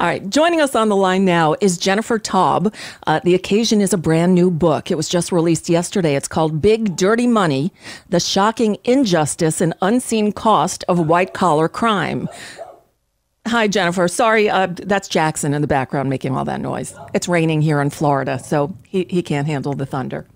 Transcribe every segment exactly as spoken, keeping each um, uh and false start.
All right, joining us on the line now is Jennifer Taub. Uh, the occasion is a brand new book. It was just released yesterday. It's called Big Dirty Money, The Shocking Injustice and Unseen Cost of White-Collar Crime. Hi, Jennifer. Sorry, uh, that's Jackson in the background making all that noise. It's raining here in Florida, so he, he can't handle the thunder.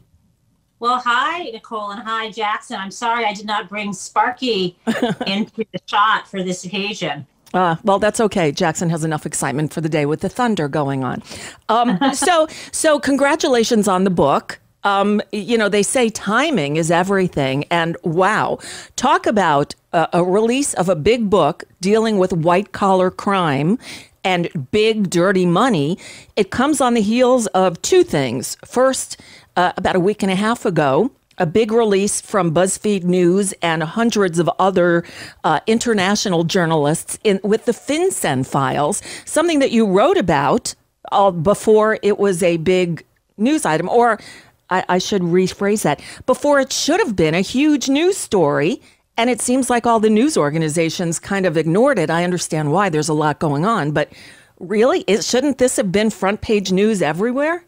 Well, hi, Nicole, and hi, Jackson. I'm sorry I did not bring Sparky into the shot for this occasion. Uh, well, that's okay. Jackson has enough excitement for the day with the thunder going on. Um, so, so congratulations on the book. Um, you know, they say timing is everything. And wow, talk about uh, a release of a big book dealing with white collar crime and big dirty money. It comes on the heels of two things. First, uh, about a week and a half ago, a big release from BuzzFeed News and hundreds of other uh, international journalists in, with the FinCEN files, something that you wrote about uh, before it was a big news item, or I, I should rephrase that, before it should have been a huge news story, and it seems like all the news organizations kind of ignored it. I understand why. There's a lot going on, but really, it, shouldn't this have been front page news everywhere?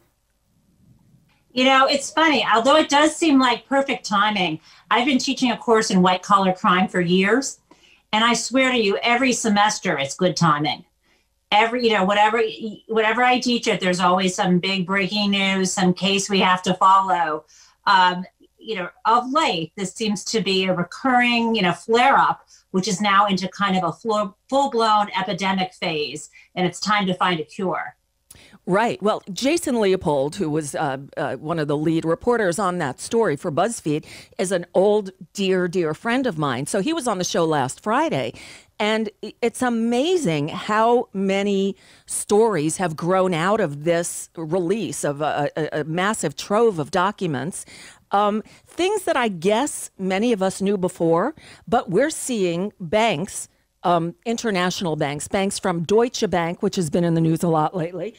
You know, it's funny, although it does seem like perfect timing. I've been teaching a course in white collar crime for years, and I swear to you, every semester it's good timing. Every, you know, whatever, whatever I teach it, there's always some big breaking news, some case we have to follow. Um, you know, of late, this seems to be a recurring, you know, flare up, which is now into kind of a full blown epidemic phase, and it's time to find a cure. Right. Well, Jason Leopold, who was uh, uh, one of the lead reporters on that story for BuzzFeed, is an old, dear, dear friend of mine. So he was on the show last Friday. And it's amazing how many stories have grown out of this release of a, a, a massive trove of documents. Um, things that I guess many of us knew before, but we're seeing banks, Um, international banks, banks from Deutsche Bank, which has been in the news a lot lately,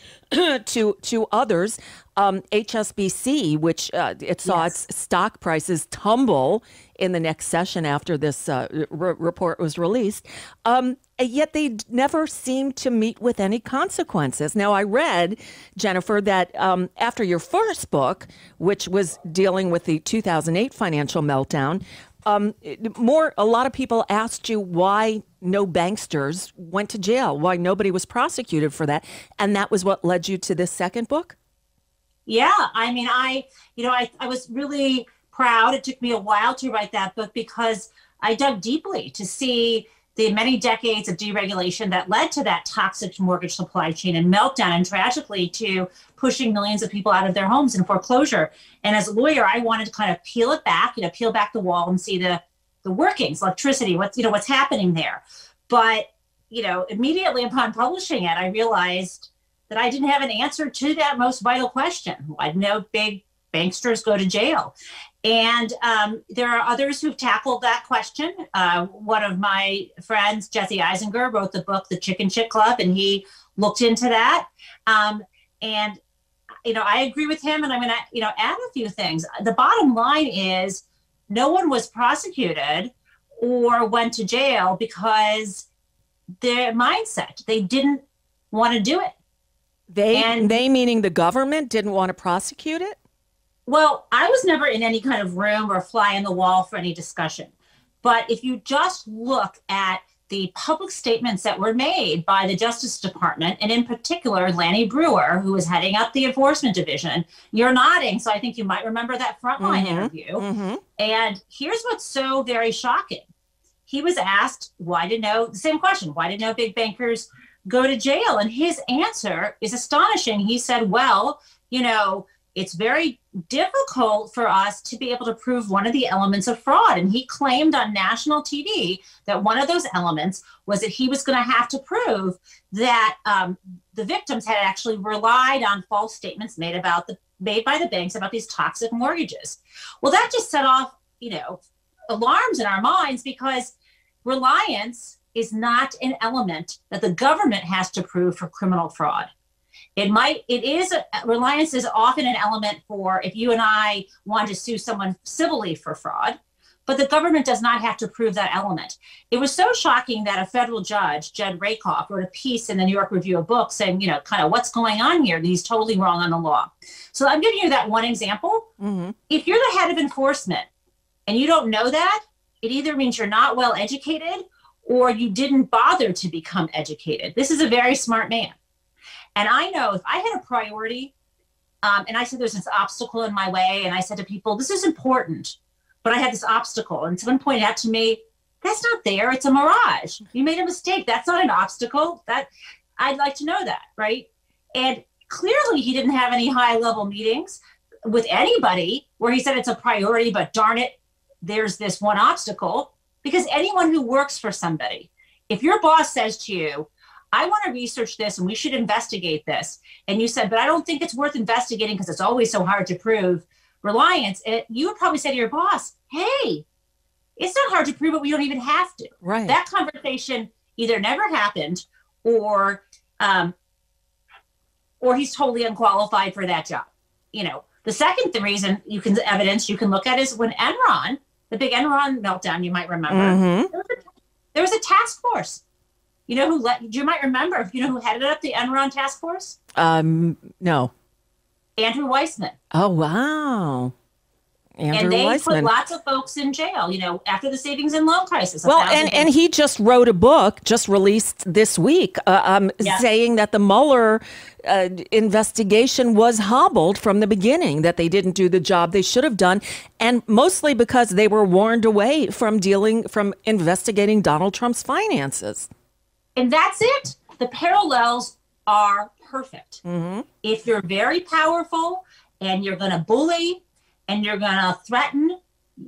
to to others, um, H S B C, which uh, it saw yes. its stock prices tumble in the next session after this uh, re report was released. Um, yet they never seemed to meet with any consequences. Now, I read, Jennifer, that um, after your first book, which was dealing with the two thousand eight financial meltdown, Um, more, a lot of people asked you why no banksters went to jail, why nobody was prosecuted for that. And that was what led you to this second book? Yeah, I mean, I, you know, I, I was really proud. It took me a while to write that book because I dug deeply to see the many decades of deregulation that led to that toxic mortgage supply chain and meltdown, and tragically to pushing millions of people out of their homes in foreclosure. And as a lawyer, I wanted to kind of peel it back, you know, peel back the wall and see the, the workings, electricity, what's, you know, what's happening there. But, you know, immediately upon publishing it, I realized that I didn't have an answer to that most vital question. Why do no big banksters go to jail? And um, there are others who've tackled that question. Uh, one of my friends, Jesse Eisinger, wrote the book, The Chickenshit Club, and he looked into that. Um, and, you know, I agree with him, and I'm going to, you know, add a few things. The bottom line is no one was prosecuted or went to jail because their mindset, they didn't want to do it. They, and they, meaning the government, didn't want to prosecute it? Well, I was never in any kind of room or fly on the wall for any discussion. But if you just look at the public statements that were made by the Justice Department, and in particular, Lanny Brewer, who was heading up the enforcement division, you're nodding, so I think you might remember that frontline mm-hmm. interview. Mm-hmm. And here's what's so very shocking. He was asked, why did no, the same question, why did no big bankers go to jail? And his answer is astonishing. He said, well, you know, it's very difficult for us to be able to prove one of the elements of fraud. And he claimed on national T V that one of those elements was that he was going to have to prove that um, the victims had actually relied on false statements made about the made by the banks about these toxic mortgages. Well, that just set off, you know, alarms in our minds, because reliance is not an element that the government has to prove for criminal fraud. It might, it is, reliance is often an element for if you and I want to sue someone civilly for fraud, But the government does not have to prove that element. It was so shocking that a federal judge, Jed Rakoff, wrote a piece in the New York Review of Books saying, you know, kind of what's going on here? He's totally wrong on the law. So I'm giving you that one example. Mm-hmm. If you're the head of enforcement and you don't know that, it either means you're not well educated or you didn't bother to become educated. This is a very smart man. And I know if I had a priority um, and I said there's this obstacle in my way and I said to people, this is important, but I had this obstacle. And someone pointed out to me, that's not there, it's a mirage. You made a mistake, that's not an obstacle. That I'd like to know that, right? And clearly he didn't have any high level meetings with anybody where he said it's a priority, but darn it, there's this one obstacle. Because anyone who works for somebody, if your boss says to you, I want to research this and we should investigate this, and you said, but I don't think it's worth investigating because it's always so hard to prove reliance, it, you would probably say to your boss, hey, it's not hard to prove it, we don't even have to. Right. That conversation either never happened or, um, or he's totally unqualified for that job. You know, the second the reason you can evidence you can look at is when Enron, the big Enron meltdown, you might remember. Mm-hmm. There was a, there was a task force. You know who let, you might remember, you know who headed up the Enron task force? Um, no. Andrew Weissman. Oh, wow. Andrew and they Weissman. Put lots of folks in jail, you know, after the savings and loan crisis. Well, and, and he just wrote a book, just released this week, uh, um, yeah. saying that the Mueller uh, investigation was hobbled from the beginning, that they didn't do the job they should have done, and mostly because they were warned away from dealing, from investigating Donald Trump's finances. And that's it. The parallels are perfect. Mm-hmm. If you're very powerful and you're going to bully and you're going to threaten,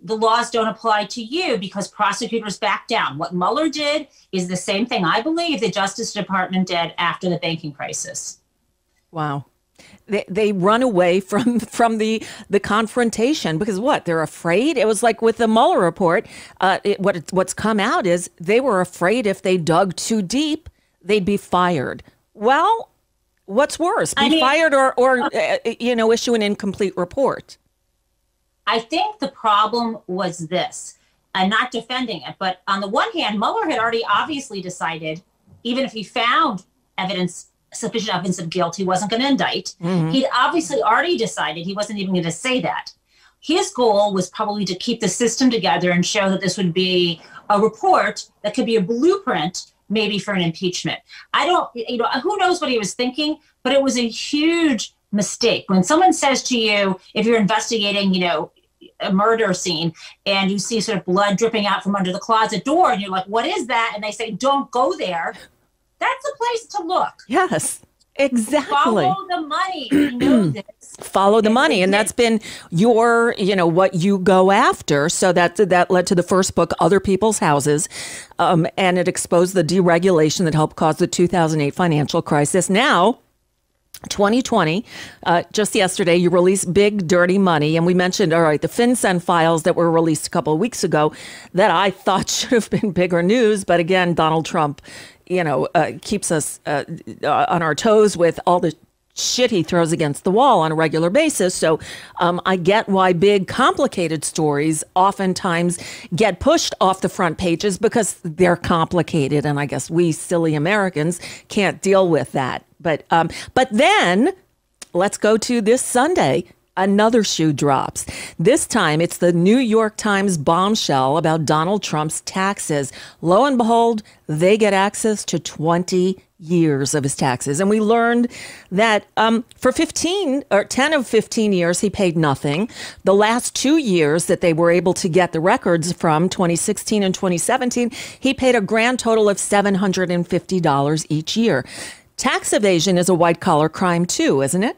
the laws don't apply to you because prosecutors back down. What Mueller did is the same thing, I believe, the Justice Department did after the banking crisis. Wow. They, they run away from from the, the confrontation because what? They're afraid? It was like with the Mueller report, uh, it, what what's come out is they were afraid if they dug too deep, they'd be fired. Well, what's worse? Be I mean, fired or, or uh, you know, issue an incomplete report? I think the problem was this, and not defending it, but on the one hand, Mueller had already obviously decided, even if he found evidence, sufficient evidence of guilt, he wasn't going to indict. Mm-hmm. He'd obviously already decided he wasn't even going to say that. His goal was probably to keep the system together and show that this would be a report that could be a blueprint maybe for an impeachment. I don't, you know, who knows what he was thinking, but it was a huge mistake. When someone says to you, if you're investigating, you know, a murder scene and you see sort of blood dripping out from under the closet door and you're like, what is that? And they say, don't go there. That's a place to look. Yes, exactly. Follow the money. You know this. Follow the money. And that's been your, you know, what you go after. So that that led to the first book, Other People's Houses. Um, and it exposed the deregulation that helped cause the two thousand eight financial crisis. Now, twenty twenty, uh, just yesterday, you released Big Dirty Money. And we mentioned, all right, the FinCEN files that were released a couple of weeks ago that I thought should have been bigger news. But again, Donald Trump, you know, uh, keeps us uh, on our toes with all the shit he throws against the wall on a regular basis. So um, I get why big, complicated stories oftentimes get pushed off the front pages because they're complicated. And I guess we silly Americans can't deal with that. But um, but then let's go to this Sunday. Another shoe drops. This time it's the New York Times bombshell about Donald Trump's taxes. Lo and behold, they get access to twenty years of his taxes. And we learned that um, for fifteen or ten of fifteen years, he paid nothing. The last two years that they were able to get the records from, twenty sixteen and twenty seventeen, he paid a grand total of seven hundred fifty dollars each year. Tax evasion is a white collar crime too, isn't it?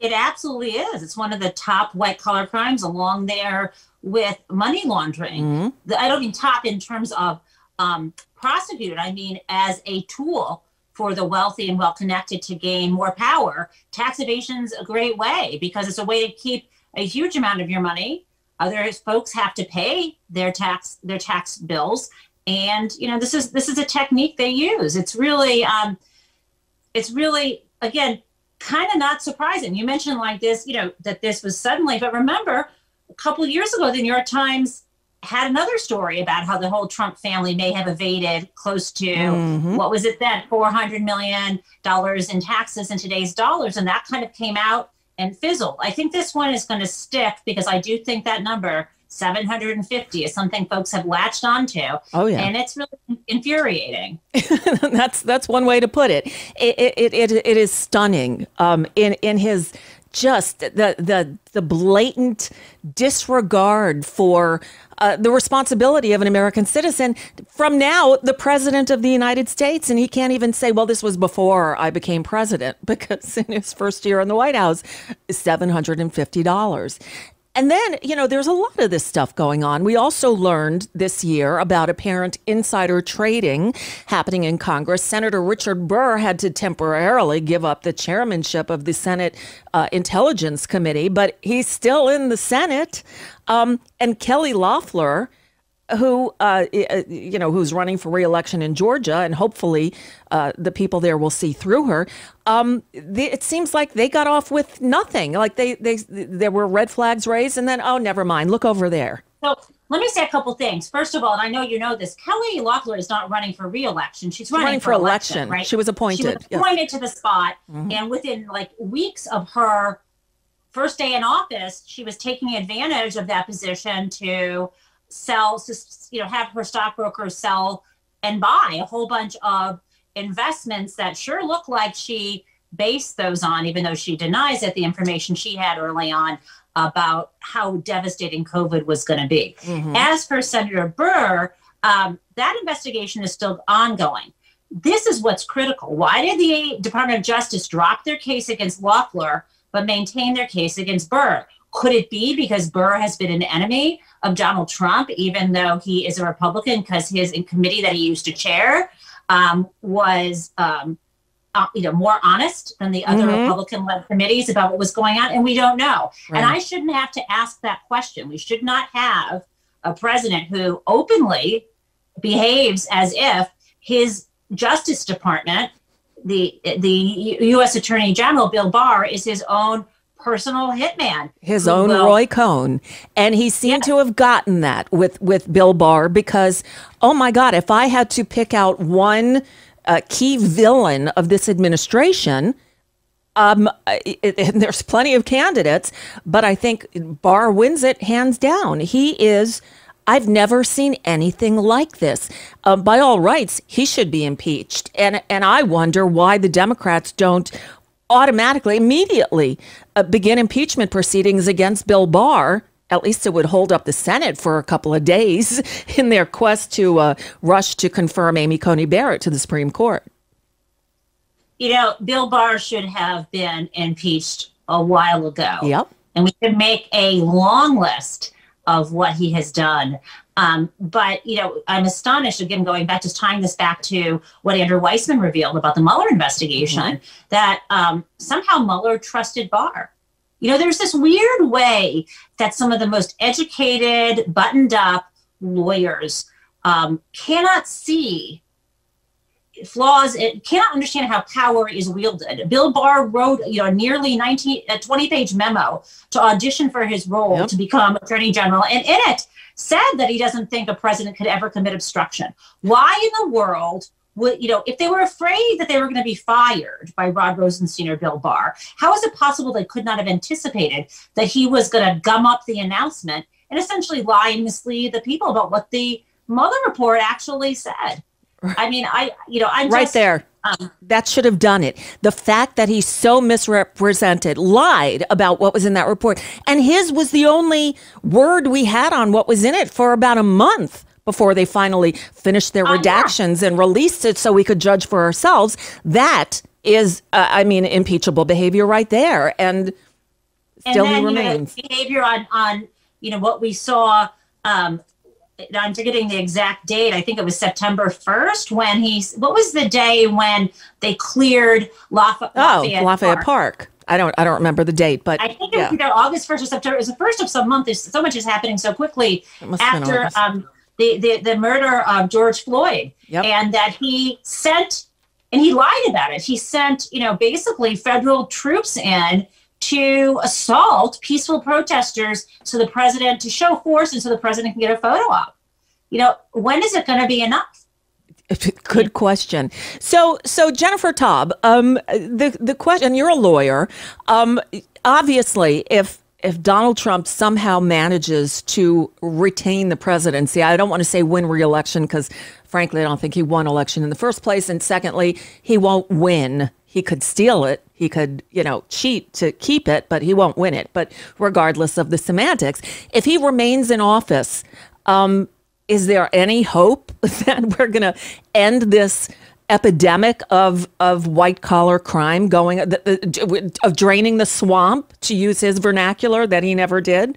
It absolutely is. It's one of the top white collar crimes, along there with money laundering. Mm-hmm. I don't mean top in terms of um, prosecuted. I mean as a tool for the wealthy and well connected to gain more power. Tax evasion's a great way because it's a way to keep a huge amount of your money. Other folks have to pay their tax their tax bills, and you know this is this is a technique they use. It's really um, it's really again. Kind of not surprising. You mentioned like this, you know, that this was suddenly, but remember a couple of years ago, the New York Times had another story about how the whole Trump family may have evaded close to, mm-hmm. what was it then, four hundred million dollars in taxes in today's dollars. And that kind of came out and fizzled. I think this one is going to stick because I do think that number, seven hundred fifty, is something folks have latched onto. Oh, yeah. And it's really infuriating. that's that's one way to put it. It it, it, it is stunning um, in, in his... Just the the the blatant disregard for uh, the responsibility of an American citizen. From now, the president of the United States, and he can't even say, "Well, this was before I became president," because in his first year in the White House, seven hundred and fifty dollars. And then, you know, there's a lot of this stuff going on. We also learned this year about apparent insider trading happening in Congress. Senator Richard Burr had to temporarily give up the chairmanship of the Senate uh, Intelligence Committee, but he's still in the Senate. Um, and Kelly Loeffler, who, uh, you know, who's running for re-election in Georgia, and hopefully uh, the people there will see through her. Um, they, it seems like they got off with nothing. Like they, they, there were red flags raised, and then, oh, never mind. Look over there. So let me say a couple things. First of all, and I know you know this, Kelly Loeffler is not running for re-election. She's running, running for, for election. election. Right? She was appointed. She was appointed yeah. to the spot, mm-hmm. and within like weeks of her first day in office, she was taking advantage of that position to sell, you know, have her stockbroker sell and buy a whole bunch of investments that sure look like she based those on, even though she denies it, the information she had early on about how devastating COVID was going to be. Mm-hmm. As for Senator Burr, um, that investigation is still ongoing. This is what's critical. Why did the Department of Justice drop their case against Loeffler, but maintain their case against Burr? Could it be because Burr has been an enemy of Donald Trump, even though he is a Republican, because his committee that he used to chair um, was, um, uh, you know, more honest than the other mm-hmm. Republican-led committees about what was going on? And we don't know. Right. And I shouldn't have to ask that question. We should not have a president who openly behaves as if his Justice Department, the the U S Attorney General, Bill Barr, is his own personal hitman, his own will. Roy Cohn. And he seemed yeah. to have gotten that with with Bill Barr, because, oh my God, if I had to pick out one uh, key villain of this administration, um, it, it, there's plenty of candidates, but I think Barr wins it hands down. He is. I've never seen anything like this. Um, by all rights, he should be impeached. And and I wonder why the Democrats don't automatically, immediately uh, begin impeachment proceedings against Bill Barr. At least it would hold up the Senate for a couple of days in their quest to uh, rush to confirm Amy Coney Barrett to the Supreme Court. You know, Bill Barr should have been impeached a while ago. Yep. And we should make a long list of what he has done. Um, but, you know, I'm astonished, again, going back, just tying this back to what Andrew Weissman revealed about the Mueller investigation, mm-hmm. that um, somehow Mueller trusted Barr. You know, there's this weird way that some of the most educated, buttoned up lawyers um, cannot see flaws, it cannot understand how power is wielded. Bill Barr wrote, you know, nearly nineteen, a twenty-page memo to audition for his role yep. to become Attorney General, and in it said that he doesn't think a president could ever commit obstruction. Why in the world would, you know, if they were afraid that they were going to be fired by Rod Rosenstein or Bill Barr, how is it possible they could not have anticipated that he was going to gum up the announcement and essentially lie and mislead the people about what the Mueller report actually said? I mean, I, you know, I'm right just, there. Um, that should have done it. The fact that he so misrepresented, lied about what was in that report. And his was the only word we had on what was in it for about a month before they finally finished their redactions uh, yeah. and released it so we could judge for ourselves. That is, uh, I mean, impeachable behavior right there. And, and still then, he remains. You know, behavior on, on, you know, what we saw, um, I'm forgetting the exact date. I think it was September first when he, what was the day when they cleared Lafayette Park? Oh, Lafayette Park. I don't, I don't remember the date, but I think it was either August first or September. It was the first of some month. So much is happening so quickly after um, the, the, the murder of George Floyd, yep. and that he sent, and he lied about it. He sent, you know, basically federal troops in to assault peaceful protesters so the president, to show force and so the president can get a photo op. You know, when is it going to be enough? Good question. So, so Jennifer Taub, um, the the question. You're a lawyer. Um, obviously, if if Donald Trump somehow manages to retain the presidency, I don't want to say win re-election because, frankly, I don't think he won election in the first place, and secondly, he won't win. He could steal it. He could, you know, cheat to keep it, but he won't win it. But regardless of the semantics, if he remains in office, um, is there any hope that we're going to end this epidemic of of white collar crime going the, the, of draining the swamp, to use his vernacular, that he never did?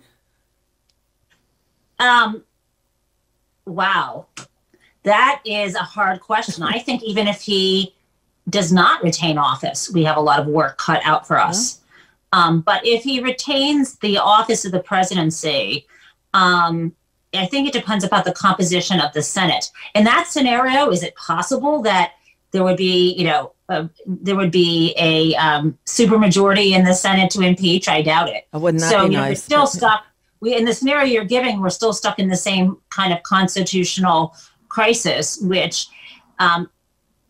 Um. Wow, that is a hard question. I think even if he does not retain office, we have a lot of work cut out for us. Yeah. Um, but if he retains the office of the presidency, um, I think it depends about the composition of the Senate. In that scenario, is it possible that there would be, you know, uh, there would be a um, supermajority in the Senate to impeach? I doubt it. I would not. So you know, nice, we're still stuck. We in the scenario you're giving, we're still stuck in the same kind of constitutional crisis, which. Um,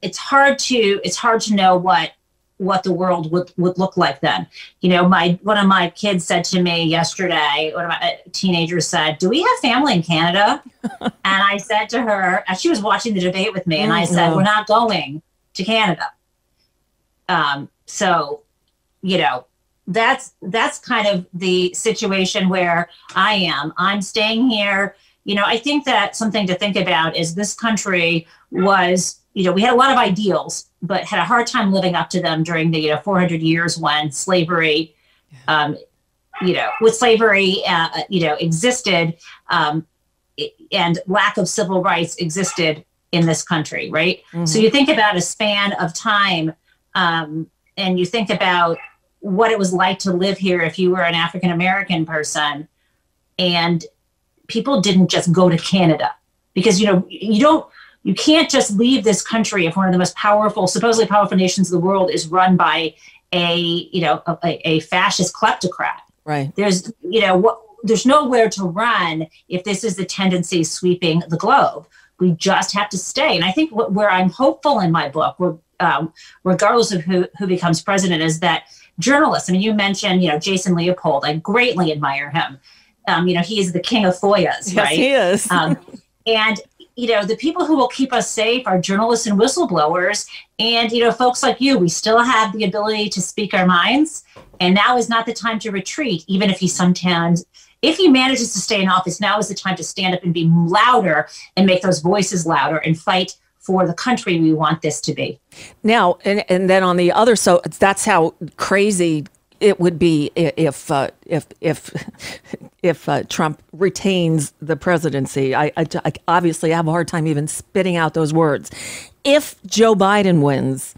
It's hard to it's hard to know what what the world would, would look like then. You know, my one of my kids said to me yesterday, one of my teenagers said, "Do we have family in Canada?" And I said to her, and she was watching the debate with me, and I said, "We're not going to Canada." Um, so, you know, that's that's kind of the situation where I am. I'm staying here. You know, I think that something to think about is this country was. You know, we had a lot of ideals, but had a hard time living up to them during the, you know, four hundred years when slavery, um, you know, with slavery, uh, you know, existed um, and lack of civil rights existed in this country. Right. Mm-hmm. So you think about a span of time um, and you think about what it was like to live here if you were an African-American person, and people didn't just go to Canada because, you know, you don't. You can't just leave this country if one of the most powerful, supposedly powerful nations of the world is run by a, you know, a, a fascist kleptocrat. Right. There's, you know, what, there's nowhere to run if this is the tendency sweeping the globe. We just have to stay. And I think what, where I'm hopeful in my book, where, um, regardless of who, who becomes president, is that journalists. I mean, you mentioned, you know, Jason Leopold. I greatly admire him. Um, you know, he is the king of F O I As, right? Yes, he is. um, and. You know, the people who will keep us safe are journalists and whistleblowers. And, you know, folks like you, we still have the ability to speak our minds. And now is not the time to retreat, even if he sometimes, if he manages to stay in office, now is the time to stand up and be louder and make those voices louder and fight for the country we want this to be. Now, and, and then on the other, so that's how crazy it would be if uh, if if if uh, Trump retains the presidency. I, I, I obviously have a hard time even spitting out those words. If Joe Biden wins,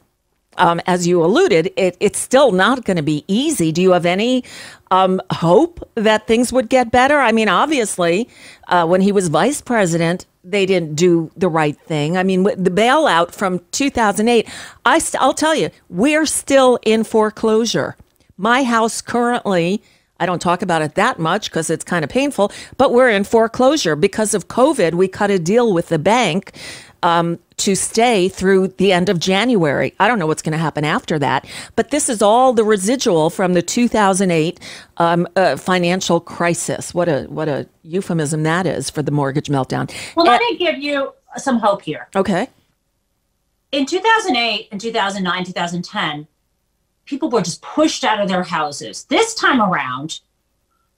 um, as you alluded, it, it's still not going to be easy. Do you have any um, hope that things would get better? I mean, obviously, uh, when he was vice president, they didn't do the right thing. I mean, the bailout from two thousand eight. I st- I'll tell you, we're still in foreclosure. My house currently, I don't talk about it that much because it's kind of painful, but we're in foreclosure because of COVID. We cut a deal with the bank um, to stay through the end of January. I don't know what's going to happen after that, but this is all the residual from the two thousand eight um, uh, financial crisis. What a what a euphemism that is for the mortgage meltdown. Well, let uh, me give you some hope here. Okay. In two thousand eight and two thousand nine, two thousand ten, people were just pushed out of their houses. This time around,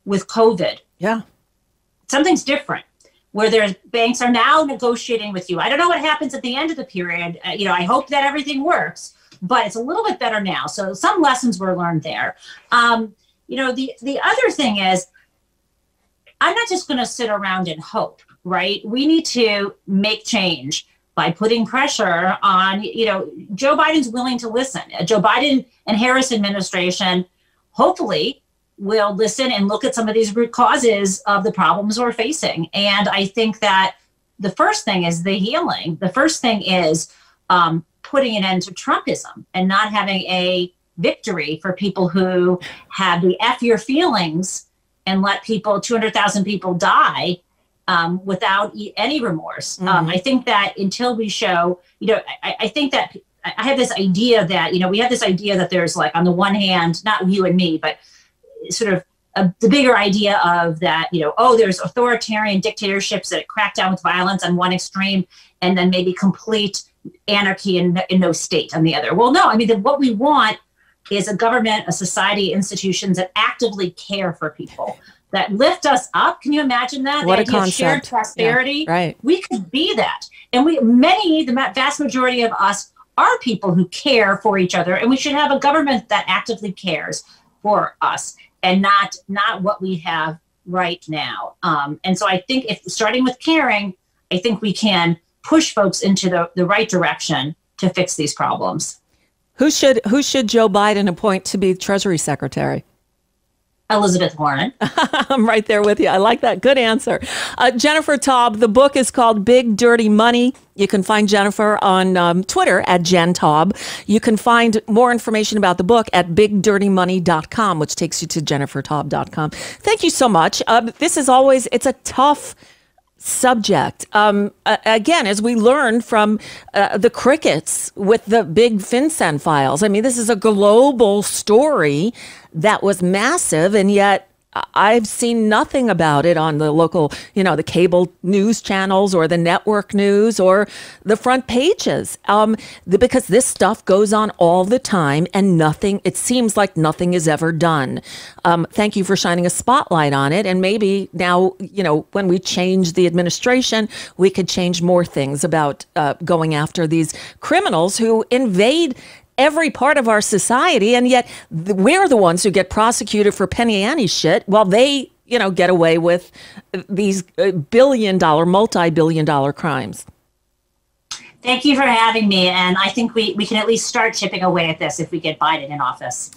with COVID, yeah, something's different. Where there's banks are now negotiating with you. I don't know what happens at the end of the period. Uh, you know, I hope that everything works, but it's a little bit better now. So some lessons were learned there. Um, you know, the the other thing is, I'm not just going to sit around and hope. Right? We need to make change by putting pressure on, you know, Joe Biden's willing to listen. Joe Biden and Harris administration hopefully will listen and look at some of these root causes of the problems we're facing. And I think that the first thing is the healing. The first thing is um, putting an end to Trumpism and not having a victory for people who had the F your feelings and let people, two hundred thousand people die um, without e- any remorse. Mm-hmm. Um, I think that until we show, you know, I, I think that I have this idea that, you know, we have this idea that there's like, on the one hand, not you and me, but sort of a, the bigger idea of that, you know, oh, there's authoritarian dictatorships that crack down with violence on one extreme, and then maybe complete anarchy and, and no state on the other. Well, no, I mean, the, what we want is a government, a society, institutions that actively care for people, that lift us up. Can you imagine that? What the a idea concept. Of shared prosperity. Yeah, right. We could be that. And we, many, the vast majority of us are people who care for each other, and we should have a government that actively cares for us and not, not what we have right now. Um, and so I think if starting with caring, I think we can push folks into the, the right direction to fix these problems. Who should who should Joe Biden appoint to be Treasury Secretary? Elizabeth Warren. I'm right there with you. I like that. Good answer. Uh, Jennifer Taub, the book is called Big Dirty Money. You can find Jennifer on um, Twitter at Jen Taub. You can find more information about the book at big dirty money dot com, which takes you to jennifer taub dot com. Thank you so much. Uh, this is always, it's a tough subject. Um, uh, again, as we learn from uh, the crickets with the big FinCEN files, I mean, this is a global story that was massive, and yet I've seen nothing about it on the local, you know, the cable news channels or the network news or the front pages, um, the, because this stuff goes on all the time and nothing, it seems like nothing is ever done. Um, thank you for shining a spotlight on it. And maybe now, you know, when we change the administration, we could change more things about uh, going after these criminals who invade every part of our society. And yet th- we're the ones who get prosecuted for Penny Annie shit while they, you know, get away with these billion dollar, multi-billion dollar crimes. Thank you for having me. And I think we, we can at least start chipping away at this if we get Biden in office.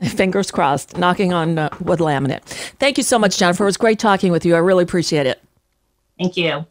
Fingers crossed, knocking on uh, wood laminate. Thank you so much, Jennifer. It was great talking with you. I really appreciate it. Thank you.